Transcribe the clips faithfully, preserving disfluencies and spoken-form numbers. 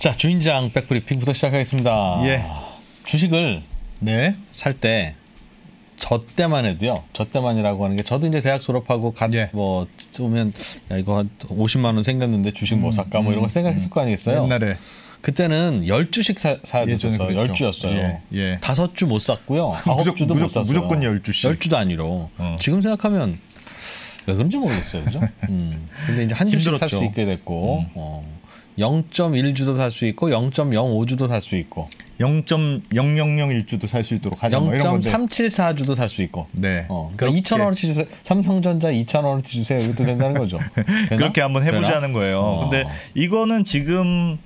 자, 주인장 백브리핑부터 시작하겠습니다. 예. 주식을 네. 살 때 저 때만 해도요. 저 때만이라고 하는 게 저도 이제 대학 졸업하고 갓 뭐 예. 오면 야 이거 한 오십만 원 생겼는데 주식 뭐 살까 뭐 이런 거 생각했을 음. 거 아니겠어요? 옛날에. 그때는 열 주씩 사, 사야 됐었어요. 열 주였어요. 예, 예. 다섯 주 못 샀고요. 아홉 주도 못 샀어요. 무조건 열 주씩. 열 주 단위로. 어. 지금 생각하면 왜 그런지 모르겠어요. 그죠? 음. 근데 이제 한 주씩 살 수 있게 됐고 음. 어. 영 점 일 주도 살 수 있고 영 점 영오 주도 살 수 있고 영 점 영영영일 주도 살 수 있도록 하죠. 영 점 삼칠사 주도 살 수 있고. 네. 어, 그러니까 이천 원어치 주세요. 삼성전자 이천 원어치 주세요. 이것도 된다는 거죠. 되나? 그렇게 한번 해보자는 되나? 거예요. 어. 근데 이거는 지금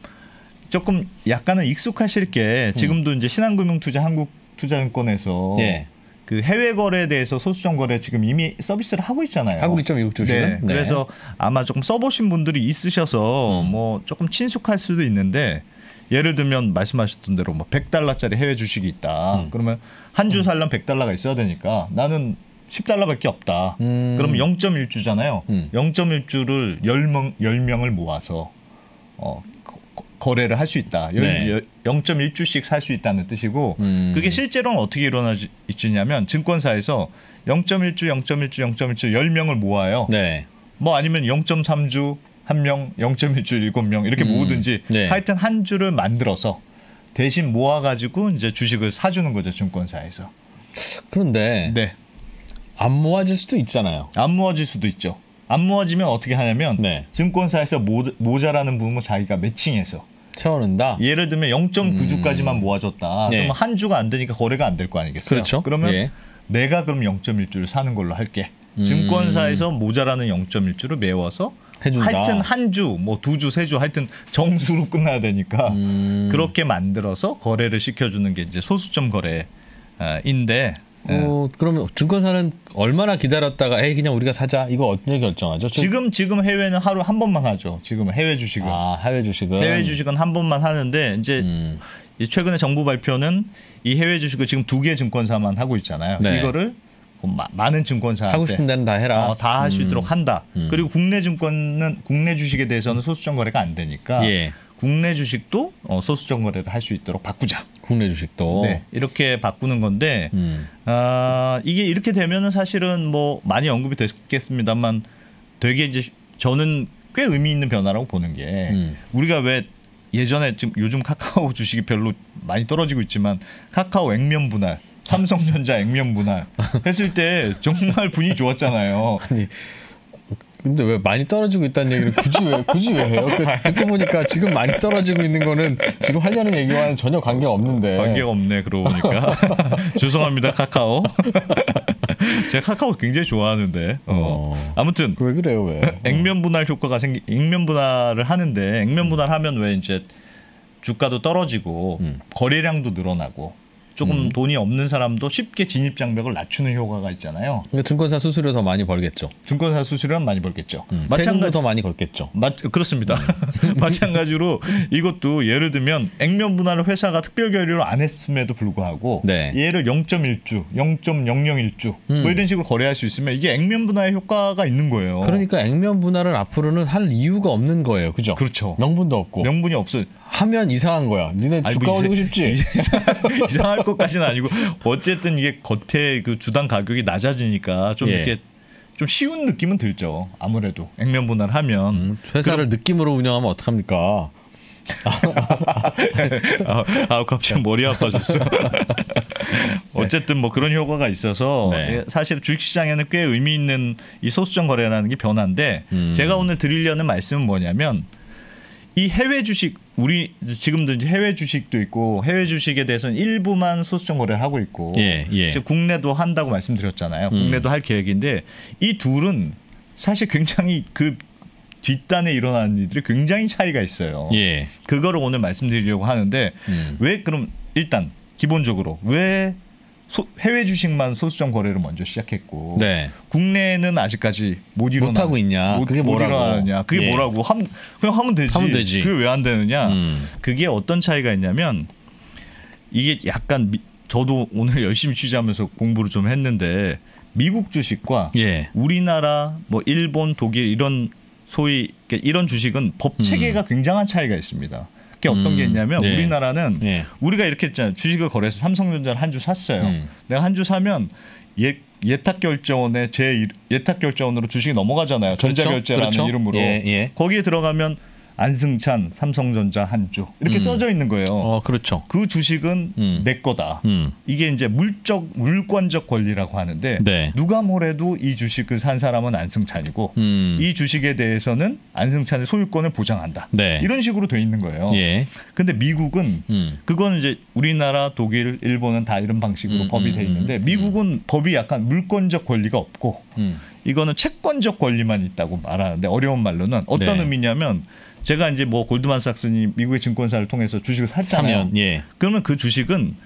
조금 약간은 익숙하실 게 지금도 음. 이제 신한금융투자 한국투자증권에서 예. 그 해외 거래에 대해서 소수점 거래 지금 이미 서비스를 하고 있잖아요. 하고 있죠, 미국 주식은. 네, 네. 그래서 아마 조금 써보신 분들이 있으셔서 음. 뭐 조금 친숙할 수도 있는데 예를 들면 말씀하셨던 대로 뭐 백 달러짜리 해외 주식이 있다. 음. 그러면 한 주 살려면 백 달러가 있어야 되니까 나는 십 달러밖에 없다. 음. 그럼 영 점 일 주잖아요. 음. 영 점 일 주를 열 명, 열 명을 모아서 어, 거래를 할 수 있다. 네. 영 점 일 주씩 살 수 있다는 뜻이고 음. 그게 실제로는 어떻게 일어나지냐면 증권사에서 영 점 일 주, 영 점 일 주, 영 점 일 주 열 명을 모아요. 네. 뭐 아니면 영 점 삼 주 한 명, 영 점 일 주 일곱 명 이렇게 음. 모으든지 네. 하여튼 한 주를 만들어서 대신 모아가지고 이제 주식을 사주는 거죠. 증권사에서. 그런데 네. 안 모아질 수도 있잖아요. 안 모아질 수도 있죠. 안 모아지면 어떻게 하냐면 네. 증권사에서 모, 모자라는 부분을 자기가 매칭해서 채워낸다. 예를 들면 영 점 구 주까지만 음. 모아줬다. 네. 그러면 한 주가 안 되니까 거래가 안 될 거 아니겠어요? 그렇죠. 그러면 예. 내가 그럼 영 점 일 주를 사는 걸로 할게. 음. 증권사에서 모자라는 영 점 일 주를 메워서 해준다. 하여튼 한 주, 뭐 두 주, 세 주 하여튼 정수로 끝나야 되니까 음. 그렇게 만들어서 거래를 시켜주는 게 이제 소수점 거래인데 어, 네. 그러면 증권사는 얼마나 기다렸다가 에이 그냥 우리가 사자 이거 어떻게 결정하죠? 지금 지금 해외는 하루 한 번만 하죠. 지금 해외 주식은 아 해외 주식은 해외 주식은 한 번만 하는데 이제 음. 최근에 정부 발표는 이 해외 주식을 지금 두 개 증권사만 하고 있잖아요. 네. 이거를 마, 많은 증권사 하고 싶은 데는 다 해라. 어, 다 할 수 음. 있도록 한다. 음. 그리고 국내 증권은 국내 주식에 대해서는 소수점 거래가 안 되니까. 예. 국내 주식도 소수점 거래를 할 수 있도록 바꾸자. 국내 주식도 네, 이렇게 바꾸는 건데 음. 아, 이게 이렇게 되면은 사실은 뭐 많이 언급이 됐겠습니다만 되게 이제 저는 꽤 의미 있는 변화라고 보는 게 음. 우리가 왜 예전에 지금 요즘 카카오 주식이 별로 많이 떨어지고 있지만 카카오 액면 분할, 삼성전자 액면 분할 했을 때 정말 분위기 좋았잖아요. 아니. 근데 왜 많이 떨어지고 있다는 얘기를 굳이 왜 굳이 왜 해요? 듣고 보니까 지금 많이 떨어지고 있는 거는 지금 하려는 얘기와는 전혀 관계가 없는데. 관계가 없네 그러고 보니까. 죄송합니다 카카오. 제가 카카오 굉장히 좋아하는데. 어. 어. 아무튼 왜 그래요 왜? 액면 분할 효과가 생기. 액면 분할을 하는데 액면 분할하면 왜 이제 주가도 떨어지고 음. 거래량도 늘어나고. 조금 음. 돈이 없는 사람도 쉽게 진입 장벽을 낮추는 효과가 있잖아요. 그러니까 증권사 수수료 더 많이 벌겠죠. 증권사 수수료는 많이 벌겠죠. 음. 마찬가지... 세금도 더 많이 걷겠죠. 마... 그렇습니다. 마찬가지로 이것도 예를 들면 액면 분할을 회사가 특별결의로 안 했음에도 불구하고 네. 얘를 영 점 일 주, 영 점 영영일 주 음. 뭐 이런 식으로 거래할 수 있으면 이게 액면 분할 효과가 있는 거예요. 그러니까 액면 분할은 앞으로는 할 이유가 없는 거예요. 그죠? 그렇죠. 명분도 없고. 명분이 없어요. 하면 이상한 거야. 니네 아니, 주가 뭐 이제, 올리고 싶지? 이상, 이상할 것까지는 아니고 어쨌든 이게 겉에 그 주당 가격이 낮아지니까 좀 예. 이렇게 좀 쉬운 느낌은 들죠. 아무래도 액면 분할하면 음, 회사를 그럼, 느낌으로 운영하면 어떡합니까? 아, 아 갑자기 머리 아파졌어. 어쨌든 뭐 그런 효과가 있어서 네. 사실 주식시장에는 꽤 의미 있는 이 소수점 거래라는 게 변화인데 음. 제가 오늘 드리려는 말씀은 뭐냐면 이 해외 주식 우리 지금도 이제 해외 주식도 있고 해외 주식에 대해서는 일부만 소수점 거래를 하고 있고 예, 예. 지금 국내도 한다고 말씀드렸잖아요. 음. 국내도 할 계획인데 이 둘은 사실 굉장히 그 뒷단에 일어나는 일들이 굉장히 차이가 있어요. 예. 그거를 오늘 말씀드리려고 하는데 음. 왜 그럼 일단 기본적으로 왜 소, 해외 주식만 소수점 거래를 먼저 시작했고 네. 국내는 아직까지 못 일어나 못하고 있냐? 못, 그게 못 뭐라고? 일어나느냐? 그게 예. 뭐라고? 함, 그냥 하면 되지. 하면 되지. 그게 왜 안 되느냐? 음. 그게 어떤 차이가 있냐면 이게 약간 미, 저도 오늘 열심히 취재하면서 공부를 좀 했는데 미국 주식과 예. 우리나라 뭐 일본 독일 이런 소위 이런 주식은 법 체계가 음. 굉장한 차이가 있습니다. 게 어떤 음, 게 있냐면 네. 우리나라는 네. 우리가 이렇게 했잖아요. 주식을 거래해서 삼성전자를 한 주 샀어요. 음. 내가 한 주 사면 예, 예탁결제원에 제 예탁결제원으로 주식이 넘어가잖아요. 그렇죠? 전자결제라는 그렇죠? 이름으로. 예, 예. 거기에 들어가면 안승찬 삼성전자 한 주 이렇게 음. 써져 있는 거예요. 어, 그렇죠. 그 주식은 음. 내 거다. 음. 이게 이제 물적 물권적 권리라고 하는데 네. 누가 뭐래도 이 주식을 산 사람은 안승찬이고 음. 이 주식에 대해서는 안승찬의 소유권을 보장한다. 네. 이런 식으로 돼 있는 거예요. 예. 근데 미국은 음. 그건 이제 우리나라, 독일, 일본은 다 이런 방식으로 음. 법이 돼 있는데 미국은 음. 법이 약간 물권적 권리가 없고 음. 이거는 채권적 권리만 있다고 말하는데 어려운 말로는 어떤 네. 의미냐면 제가 이제 뭐 골드만삭스니 미국의 증권사를 통해서 주식을 샀잖아요. 사면, 예. 그러면 그 주식은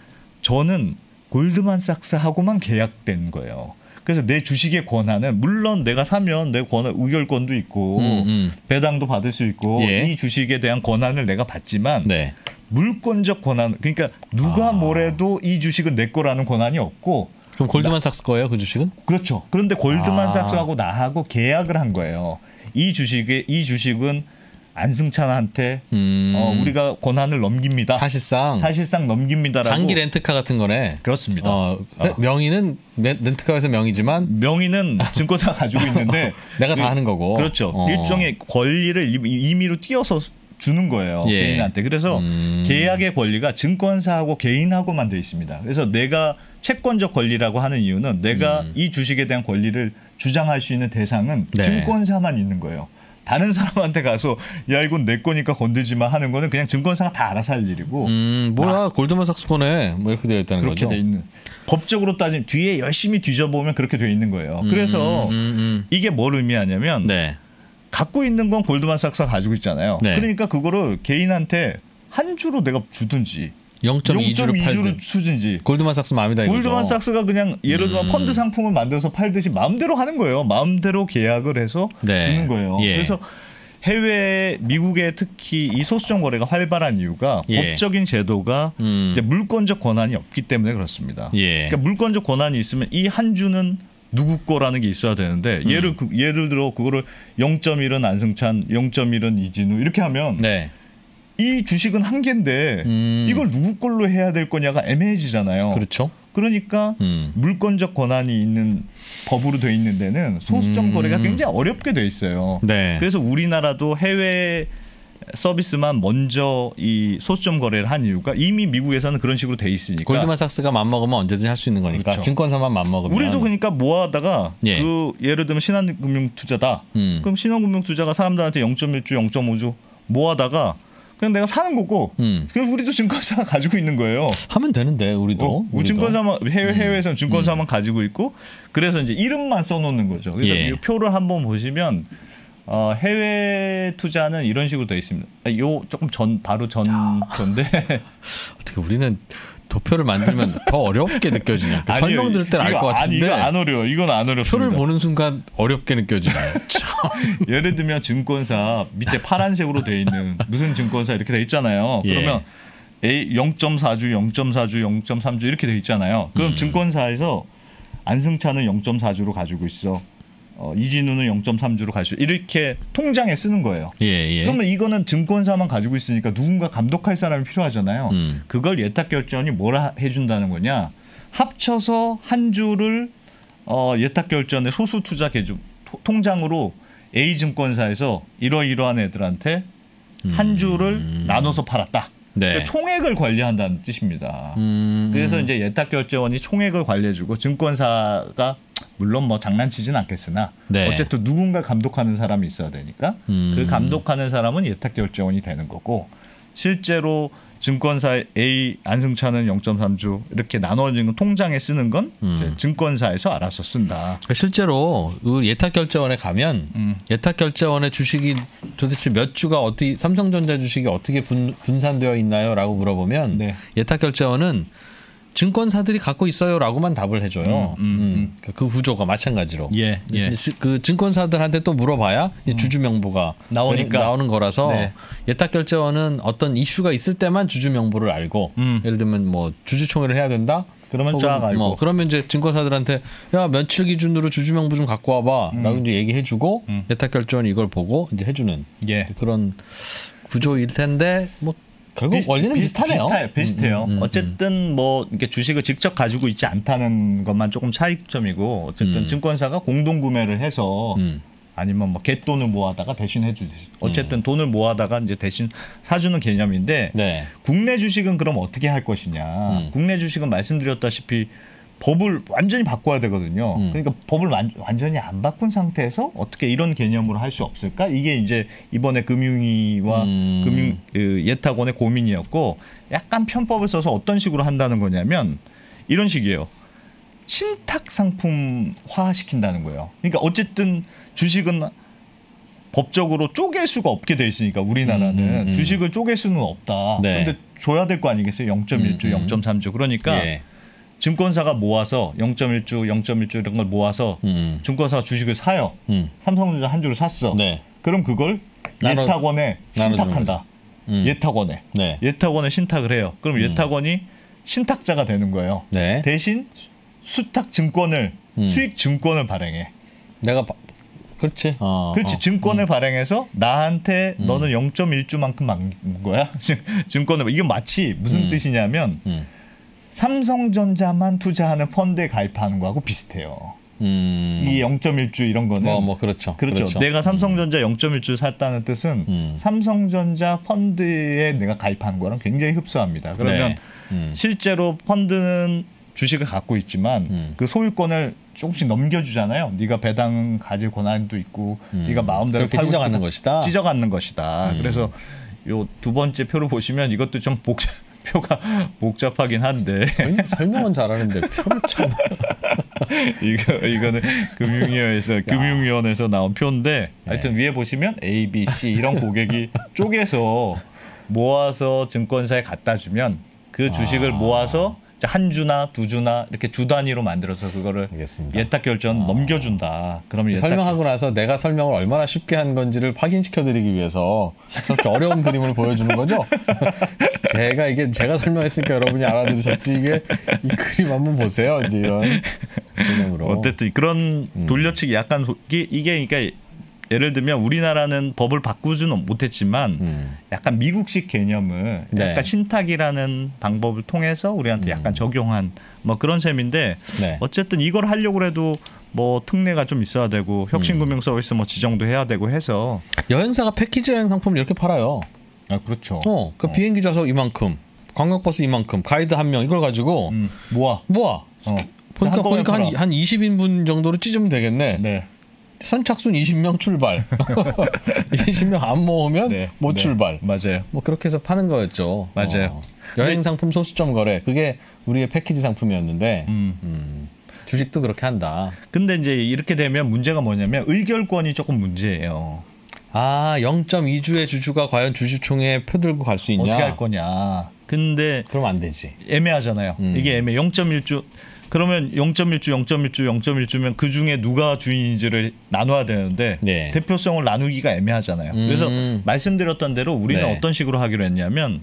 저는 골드만삭스하고만 계약된 거예요. 그래서 내 주식의 권한은 물론 내가 사면 내 권한 의결권도 있고 음, 음. 배당도 받을 수 있고 예. 이 주식에 대한 권한을 내가 받지만 네. 물권적 권한 그러니까 누가 아. 뭐래도 이 주식은 내 거라는 권한이 없고 그럼 골드만삭스 거예요, 그 주식은? 그렇죠. 그런데 골드만삭스하고 아. 나하고 계약을 한 거예요. 이 주식에 이 주식은 안승찬한테 음. 어, 우리가 권한을 넘깁니다. 사실상 사실상 넘깁니다라고. 장기 렌트카 같은 거네. 그렇습니다. 어, 어. 명의는 렌트카에서 명의지만 명의는 증권사가 가지고 있는데 내가 다 하는 거고. 그렇죠. 어. 일종의 권리를 임의로 띄어서 주는 거예요. 예. 개인한테. 그래서 음. 계약의 권리가 증권사하고 개인하고만 돼 있습니다. 그래서 내가 채권적 권리라고 하는 이유는 내가 음. 이 주식에 대한 권리를 주장할 수 있는 대상은 네. 증권사만 있는 거예요. 다른 사람한테 가서 야 이건 내 거니까 건들지 마 하는 거는 그냥 증권사가 다 알아서 할 일이고 음, 뭐야 골드만삭스 거네 뭐 이렇게 되어 있다는 그렇게 거죠. 그렇게 돼 있는. 법적으로 따지면 뒤에 열심히 뒤져보면 그렇게 되어 있는 거예요. 그래서 음, 음, 음. 이게 뭘 의미하냐면 네. 갖고 있는 건 골드만삭스가 가지고 있잖아요. 네. 그러니까 그거를 개인한테 한 주로 내가 주든지 영 점 이 주로 주든지 골드만삭스 마음이다 이거죠. 골드만삭스가 그냥 예를 들어 음. 펀드 상품을 만들어서 팔듯이 마음대로 하는 거예요. 마음대로 계약을 해서 네. 주는 거예요. 예. 그래서 해외 미국에 특히 이 소수점 거래가 활발한 이유가 예. 법적인 제도가 음. 이제 물권적 권한이 없기 때문에 그렇습니다. 예. 그러니까 물권적 권한이 있으면 이 한 주는 누구 거라는 게 있어야 되는데 음. 예를 그, 예를 들어 그거를 영 점 일은 안승찬, 영 점 일은 이진우 이렇게 하면 네. 이 주식은 한 개인데 음. 이걸 누구 걸로 해야 될 거냐가 애매해지잖아요. 그렇죠. 그러니까 음. 물권적 권한이 있는 법으로 돼 있는 데는 소수점 음. 거래가 굉장히 어렵게 돼 있어요. 네. 그래서 우리나라도 해외 서비스만 먼저 이 소수점 거래를 한 이유가 이미 미국에서는 그런 식으로 돼 있으니까 골드만삭스가 맘먹으면 언제든지 할 수 있는 거니까 그렇죠. 증권사만 맘먹으면 우리도 그러니까 모아다가 예. 그 예를 들면 신한금융투자다. 음. 그럼 신한금융투자가 사람들한테 영 점 일 주, 영 점 오 주 모아다가 그냥 내가 사는 거고 음. 그래서 우리도 증권사가 가지고 있는 거예요. 하면 되는데 우리도. 어, 우리도. 증권사만 해외, 해외에서는 증권사만 음. 가지고 있고 그래서 이제 이름만 써놓는 거죠. 그래서 예. 이 표를 한번 보시면 어, 해외 투자는 이런 식으로 되어 있습니다. 요 조금 전 바로 전 건데 어떻게 우리는 도표를 만들면 더 어렵게 느껴지냐. 아니요, 설명 들을 때는 알 것 같은데. 이거 안 어려워. 이건 안 어렵습니다. 표를 보는 순간 어렵게 느껴지나요? 예를 들면 증권사 밑에 파란색으로 돼 있는 무슨 증권사 이렇게 돼 있잖아요. 그러면 예. 영 점 사 주, 영 점 사 주, 영 점 삼 주 이렇게 돼 있잖아요. 그럼 음. 증권사에서 안승찬은 영 점 사 주로 가지고 있어. 어, 이진우는 영 점 삼 주로 가시죠. 이렇게 통장에 쓰는 거예요. 예, 예. 그러면 이거는 증권사만 가지고 있으니까 누군가 감독할 사람이 필요하잖아요. 음. 그걸 예탁결제원이 뭐라 해준다는 거냐. 합쳐서 한 주를 어, 예탁결제원의 소수투자 계좌 통장으로 A증권사에서 이러이러한 애들한테 한 주를 음. 나눠서 팔았다. 네. 그러니까 총액을 관리한다는 뜻입니다. 음. 그래서 이제 예탁결제원이 총액을 관리해주고 증권사가 물론 뭐 장난치진 않겠으나 네. 어쨌든 누군가 감독하는 사람이 있어야 되니까 음. 그 감독하는 사람은 예탁결제원이 되는 거고 실제로 증권사 A 안승찬은 영 점 삼 주 이렇게 나눠지는 통장에 쓰는 건 음. 이제 증권사에서 알아서 쓴다. 실제로 예탁결제원에 가면 음. 예탁결제원의 주식이 도대체 몇 주가 어떻게 삼성전자 주식이 어떻게 분, 분산되어 있나요? 라고 물어보면 네. 예탁결제원은 증권사들이 갖고 있어요라고만 답을 해줘요. 음, 음, 음. 그 구조가 마찬가지로. 예, 예. 그 증권사들한테 또 물어봐야 음. 주주 명부가 나오니까. 나오는 거라서 네. 예탁결제원은 어떤 이슈가 있을 때만 주주 명부를 알고 음. 예를 들면 뭐 주주총회를 해야 된다. 그러면 쫙 알고. 뭐 그러면 이제 증권사들한테 야 며칠 기준으로 주주 명부 좀 갖고 와봐라고 음. 이제 얘기해주고 음. 예탁결제원이 이걸 보고 이제 해주는 예. 그런 구조일 텐데 뭐. 결국 비슷, 원리는 비슷하네요. 비슷해요. 비슷해요. 음, 음, 음, 어쨌든 뭐 이렇게 주식을 직접 가지고 있지 않다는 것만 조금 차이점이고 어쨌든 음. 증권사가 공동 구매를 해서 음. 아니면 뭐 갯돈을 모아다가 대신 해주듯이 어쨌든 음. 돈을 모아다가 이제 대신 사주는 개념인데 네. 국내 주식은 그럼 어떻게 할 것이냐. 음. 국내 주식은 말씀드렸다시피 법을 완전히 바꿔야 되거든요. 음. 그러니까 법을 완, 완전히 안 바꾼 상태에서 어떻게 이런 개념으로 할 수 없을까? 이게 이제 이번에 금융위와 음. 금융 그, 예탁원의 고민이었고 약간 편법을 써서 어떤 식으로 한다는 거냐면 이런 식이에요. 신탁 상품화 시킨다는 거예요. 그러니까 어쨌든 주식은 법적으로 쪼갤 수가 없게 돼 있으니까 우리나라는 음, 음, 음. 주식을 쪼갤 수는 없다. 네. 그런데 줘야 될 거 아니겠어요? 영점일 주, 음, 음. 영점삼 주. 그러니까 예. 증권사가 모아서 영점일 주, 영점일 주 이런 걸 모아서 음. 증권사가 주식을 사요. 음. 삼성전자 한 주를 샀어. 네. 그럼 그걸 나눠, 예탁원에 신탁한다. 음. 예탁원에. 네. 예탁원에 신탁을 해요. 그럼 음. 예탁원이 신탁자가 되는 거예요. 네. 대신 수탁 증권을 음. 수익 증권을 발행해. 내가 바... 그렇지. 어, 그렇지. 어. 증권을 음. 발행해서 나한테 음. 너는 영점일 주만큼 맡긴 거야. 증권을 이게 마치 무슨 음. 뜻이냐면 음. 삼성전자만 투자하는 펀드에 가입하는 거하고 비슷해요. 음. 이 영점일 주 이런 거는 뭐, 뭐 그렇죠. 그렇죠. 그렇죠. 내가 삼성전자 음. 영점일 주 샀다는 뜻은 음. 삼성전자 펀드에 내가 가입한 거랑 굉장히 흡사합니다. 그러면 네. 음. 실제로 펀드는 주식을 갖고 있지만 음. 그 소유권을 조금씩 넘겨주잖아요. 네가 배당 가질 권한도 있고 음. 네가 마음대로 팔고 찢어가는 것이다. 찢어가는 것이다. 음. 그래서 요 두 번째 표를 보시면 이것도 좀 복잡 표가 복잡하긴 한데 설명은 잘하는데 표를 참 이거 이거는 금융위원회에서 금융위원회에서 나온 표인데 예. 하여튼 위에 보시면 A, B, C 이런 고객이 쪼개서 모아서 증권사에 갖다 주면 그 주식을 아. 모아서 한 주나 두 주나 이렇게 주 단위로 만들어서 그거를 알겠습니다. 예탁 결제는 아. 넘겨준다. 그럼 예탁... 설명하고 나서 내가 설명을 얼마나 쉽게 한 건지를 확인시켜드리기 위해서 그렇게 어려운 그림을 보여주는 거죠. 제가 이게 제가 설명했으니까 여러분이 알아들으셨지 이게 이 그림 한번 보세요. 이제 이런 개념으로. 어쨌든 그런 돌려치기 약간 이게 그러니까 예를 들면 우리나라는 법을 바꾸지는 못했지만 음. 약간 미국식 개념을 네. 약간 신탁이라는 방법을 통해서 우리한테 약간 음. 적용한 뭐 그런 셈인데 네. 어쨌든 이걸 하려고 해도 뭐 특례가 좀 있어야 되고 혁신금융서비스 뭐 지정도 해야 되고 해서 여행사가 패키지 여행 상품을 이렇게 팔아요. 아 그렇죠. 어, 그 어. 비행기 좌석 이만큼, 관광버스 이만큼, 가이드 한 명 이걸 가지고 음. 모아 모아. 어. 보니까 보니까 한 한 이십 인분 정도로 찢으면 되겠네. 네. 선착순 이십 명 출발. 이십 명 안 모으면 네, 못 네, 출발. 맞아요. 뭐 그렇게 해서 파는 거였죠. 맞아요. 어, 여행 상품 소수점 거래. 그게 우리의 패키지 상품이었는데 음. 음, 주식도 그렇게 한다. 근데 이제 이렇게 되면 문제가 뭐냐면 의결권이 조금 문제예요. 아 영점이 주의 주주가 과연 주주총회에 표 들고 갈 수 있냐. 어떻게 할 거냐. 근데 그럼 안 되지. 애매하잖아요. 음. 이게 애매. 영점일 주. 그러면 영점일 주, 영점일 주, 영점일 주면 그중에 누가 주인인지를 나눠야 되는데 네. 대표성을 나누기가 애매하잖아요. 음. 그래서 말씀드렸던 대로 우리는 네. 어떤 식으로 하기로 했냐면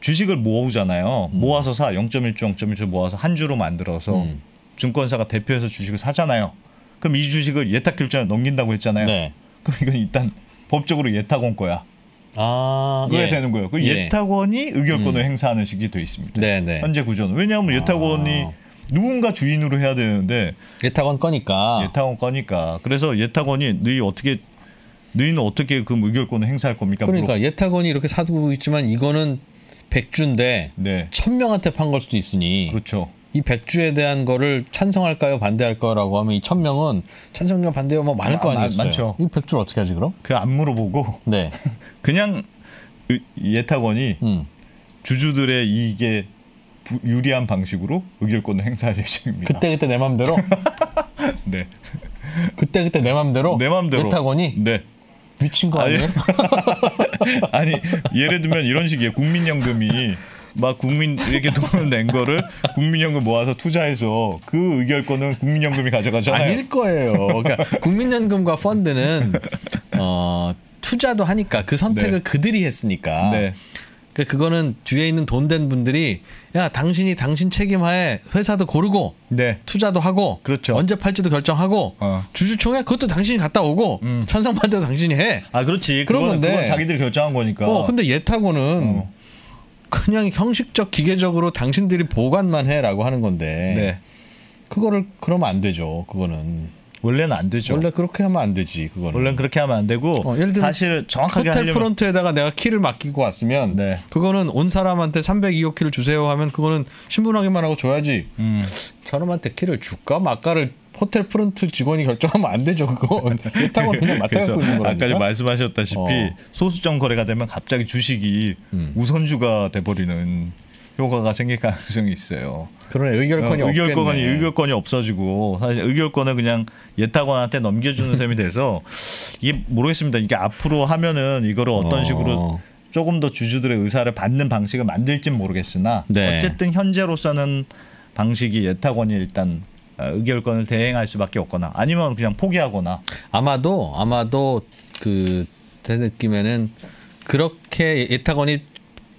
주식을 모으잖아요. 음. 모아서 사, 영점일 주, 영점일 주 모아서 한 주로 만들어서 음. 증권사가 대표해서 주식을 사잖아요. 그럼 이 주식을 예탁결제에 넘긴다고 했잖아요. 네. 그럼 이건 일단 법적으로 예탁원 거야. 아, 그래야 예. 되는 거예요. 그 예. 예탁원이 의결권을 음. 행사하는 식이 되어 있습니다. 네네. 현재 구조는. 왜냐하면 예탁원이 아. 누군가 주인으로 해야 되는데 예탁원 거니까 예탁원 거니까 그래서 예탁원이 너희 어떻게 너희는 어떻게 그 의결권을 행사할 겁니까? 그러니까 물어... 예탁원이 이렇게 사두고 있지만 이거는 백 주인데 네. 천 명한테 판 걸 수도 있으니 그렇죠. 이 백 주에 대한 거를 찬성할까요? 반대할까요?라고 하면 이 천 명은 찬성과 반대가 뭐 많을 아, 거 아니겠어요? 많죠. 이 백 주를 어떻게 하지 그럼? 그 안 물어보고 네. 그냥 예탁원이 음. 주주들의 이익에 유리한 방식으로 의결권을 행사할 예정입니다. 그때그때 내 맘대로? 네. 그때그때 내 맘대로? 내 맘대로. 예탁원이? 네. 미친 거 아니에요? 아니, 예를 들면 이런 식이에요. 국민연금이 막 국민 이렇게 돈을 낸 거를 국민연금 모아서 투자해서 그 의결권은 국민연금이 가져가잖아요. 아닐 거예요. 그러니까 국민연금과 펀드는 어, 투자도 하니까 그 선택을 네. 그들이 했으니까 네. 그 그거는 뒤에 있는 돈 된 분들이 야 당신이 당신 책임하에 회사도 고르고 네. 투자도 하고 그렇죠. 언제 팔지도 결정하고 어. 주주총회 그것도 당신이 갔다 오고 음. 찬성반대도 당신이 해. 아 그렇지. 그런 그건, 건데 그건 자기들이 결정한 거니까. 어 근데 예탁원은 어. 그냥 형식적 기계적으로 당신들이 보관만 해라고 하는 건데 네. 그거를 그러면 안 되죠. 그거는 원래는 안 되죠. 원래 그렇게 하면 안 되지. 그거는 원래는 그렇게 하면 안 되고 어, 예를 들면 사실 정확하게 호텔 하려면... 프론트에다가 내가 키를 맡기고 왔으면 네. 그거는 온 사람한테 삼백이 호 키를 주세요 하면 그거는 신분 확인만 하고 줘야지 음. 저놈한테 키를 줄까 말까를 호텔 프론트 직원이 결정하면 안 되죠. 그거 일당은 그냥 맡아갖고 있는 거라니까. 아까 말씀하셨다시피 어. 소수점 거래가 되면 갑자기 주식이 음. 우선주가 돼버리는 효과가 생길 가능성이 있어요. 그러네. 의결권이 어, 의결권이, 의결권이 없어지고 사실 의결권을 그냥 예탁원한테 넘겨주는 셈이 돼서 이게 모르겠습니다. 이게 앞으로 하면은 이거를 어떤 어. 식으로 조금 더 주주들의 의사를 받는 방식을 만들진 모르겠으나 네. 어쨌든 현재로서는 방식이 예탁원이 일단 의결권을 대행할 수밖에 없거나 아니면 그냥 포기하거나 아마도 아마도 그 제 느낌에는 그렇게 예탁원이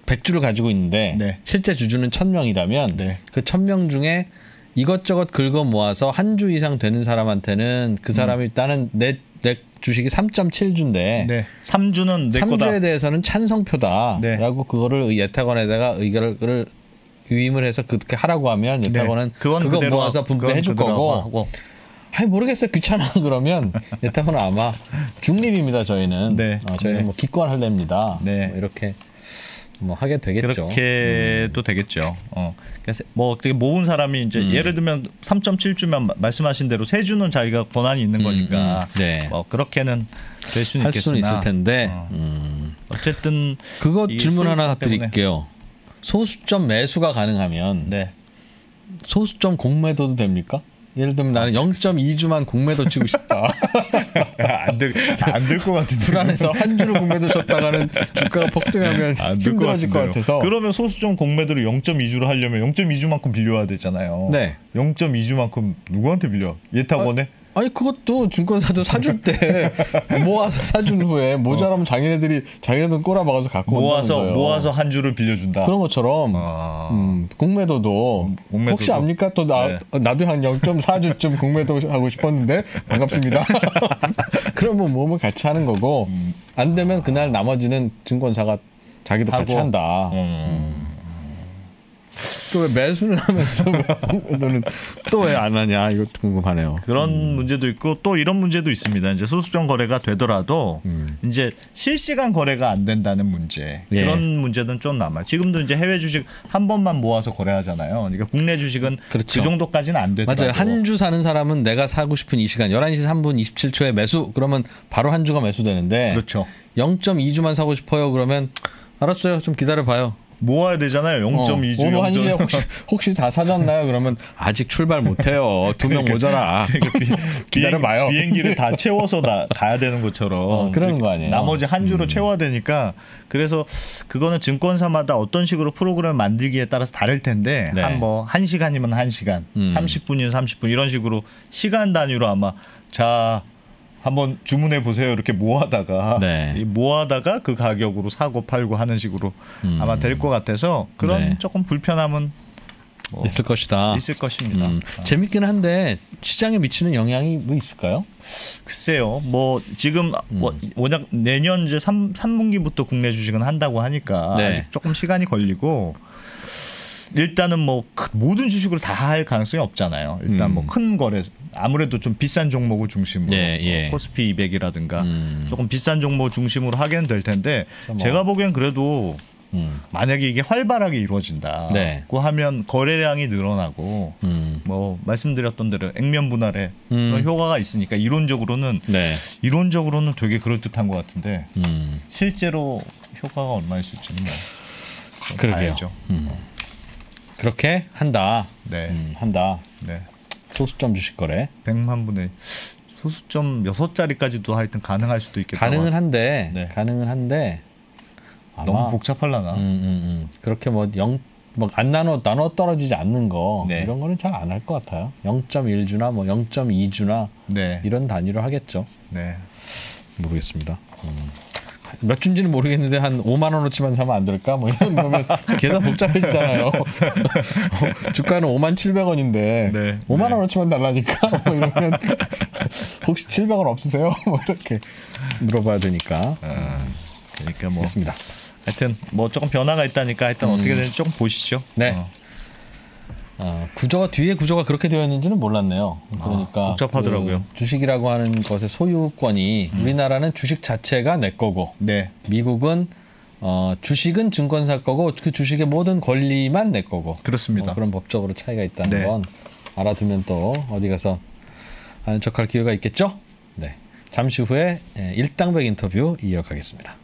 백 주를 가지고 있는데 네. 실제 주주는 천 명이라면 네. 그 천 명 중에 이것저것 긁어 모아서 한 주 이상 되는 사람한테는 그 사람이 음. 일단은 내, 내 주식이 삼 점 칠 주인데 네. 삼 주는 내 삼 주에 거다. 삼 주에 대해서는 찬성표다 네. 라고 그거를 예탁원에다가 의결을 위임을 해서 그렇게 하라고 하면 예탁원은 네, 그건 그거 그대로, 모아서 분배해 줄 거고 하고. 아니 모르겠어요. 귀찮아. 그러면 예탁원은 아마 중립입니다. 저희는 네, 어, 저희는 네. 뭐 기권할 냅니다. 네. 뭐 이렇게 뭐 하게 되겠죠. 그렇게도 음. 되겠죠. 어. 그래서 뭐 어떻게 모은 사람이 이제 음. 예를 들면 삼 점 칠 주면 말씀하신 대로 세 주는 자기가 권한이 있는 거니까 음. 네. 뭐 그렇게는 될 수는 할 있겠으나. 수는 있을 텐데 어. 음. 어쨌든 그거 질문 하나 드릴게요. 소수점 매수가 가능하면 네. 소수점 공매도도 됩니까? 예를 들면 나는 영 점 이 주만 공매도 치고 싶다. 안 될 안 될 것 같은데. 불안해서 한 주를 공매도 쳤다가는 주가가 폭등하면 안 될 힘들어질 것, 것 같아서. 그러면 소수점 공매도를 영 점 이 주로 하려면 영 점 이 주만큼 빌려와야 되잖아요. 네. 영 점 이 주만큼 누구한테 빌려? 예탁원에? 아. 아니 그것도 증권사도 사줄 때 모아서 사준 후에 모자라면 어. 자기네들이 자기네들 꼬라박아서 갖고 모아서 온다는 거예요. 모아서 한 주를 빌려준다. 그런 것처럼 아... 음, 공매도도 음, 공매도도? 혹시 압니까? 또 나, 네. 나도 한 영 점 사 주쯤 공매도 하고 싶었는데 반갑습니다. 그러면 몸을 같이 하는 거고 안 되면 그날 나머지는 증권사가 자기도 하고. 같이 한다. 음. 또 왜 매수는 하면서 너는 또 왜 안 하냐 이것도 궁금하네요. 그런 음. 문제도 있고 또 이런 문제도 있습니다. 이제 소수점 거래가 되더라도 음. 이제 실시간 거래가 안 된다는 문제 예. 그런 문제는 좀 남아. 지금도 이제 해외 주식 한 번만 모아서 거래하잖아요. 그러니까 국내 주식은 그렇죠. 그 정도까지는 안 됐다고. 맞아요. 한 주 사는 사람은 내가 사고 싶은 이 시간 열한 시 삼 분 이십칠 초에 매수 그러면 바로 한 주가 매수되는데 그렇죠. 영 점 이 주만 사고 싶어요. 그러면 알았어요. 좀 기다려봐요. 모아야 되잖아요. 영 점 이 주. 오늘 한 시에 혹시, 혹시 다 사셨나요? 그러면 아직 출발 못해요. 두 명 그러니까, 모자라. 그러니까 기다려봐요. 비행, 비행기를 다 채워서 나, 가야 되는 것처럼. 어, 그런 거 아니에요. 나머지 한 주로 음. 채워야 되니까. 그래서 그거는 증권사마다 어떤 식으로 프로그램을 만들기에 따라서 다를 텐데 네. 한 뭐 한 시간이면 한 시간, 음. 삼십 분이면 삼십 분 이런 식으로 시간 단위로 아마 자. 한번 주문해 보세요. 이렇게 모아다가 네. 모아다가 그 가격으로 사고 팔고 하는 식으로 음. 아마 될 것 같아서 그런 네. 조금 불편함은 뭐 있을 것이다. 있을 것입니다. 음. 아. 재밌긴 한데 시장에 미치는 영향이 뭐 있을까요? 글쎄요. 뭐 지금 음. 뭐 워낙 내년 이제 삼 분기부터 국내 주식은 한다고 하니까 네. 아직 조금 시간이 걸리고. 일단은 뭐 모든 주식을 다 할 가능성이 없잖아요. 일단 음. 뭐 큰 거래 아무래도 좀 비싼 종목을 중심으로 예, 예. 코스피 이백이라든가 음. 조금 비싼 종목 중심으로 하긴 될 텐데 뭐. 제가 보기엔 그래도 음. 만약에 이게 활발하게 이루어진다고 네. 하면 거래량이 늘어나고 음. 뭐 말씀드렸던 대로 액면 분할에 음. 그런 효과가 있으니까 이론적으로는 네. 이론적으로는 되게 그럴듯한 것 같은데 음. 실제로 효과가 얼마 있을지는 그러게요. 그렇게 한다. 네. 음, 한다. 네. 소수점 주식 거래. 백만 분의 소수점 여섯 자리까지도 하여튼 가능할 수도 있겠다. 가능은 한데. 네. 가능은 한데. 아마 너무 복잡하려나. 음, 음, 음. 그렇게 뭐 영 뭐 안 나눠 나눠 떨어지지 않는 거 네. 이런 거는 잘 안 할 것 같아요. 영 점 일 주나 뭐 영 점 이 주나 네. 이런 단위로 하겠죠. 네. 모르겠습니다. 음. 몇 주인지는 모르겠는데 한 오만 원어치만 사면 안 될까? 뭐 이런 거면 계산 복잡해지잖아요. 주가는 오만 칠백 원인데 네, 오만 원어치만 네. 달라니까? 뭐 이러면 혹시 칠백 원 없으세요? 뭐 이렇게 물어봐야 되니까. 아, 그러니까 뭐. 됐습니다. 하여튼 뭐 조금 변화가 있다니까 하여튼 음. 어떻게 되는지 조금 보시죠. 네. 어. 아, 구조가 뒤에 구조가 그렇게 되어 있는지는 몰랐네요. 그러니까 아, 복잡하더라고요. 그 주식이라고 하는 것의 소유권이 음. 우리나라는 주식 자체가 내 거고, 네. 미국은 어, 주식은 증권사 거고 그 주식의 모든 권리만 내 거고. 그렇습니다. 어, 그런 법적으로 차이가 있다는 네. 건 알아두면 또 어디 가서 아는 척할 기회가 있겠죠. 네. 잠시 후에 일당백 인터뷰 이어가겠습니다.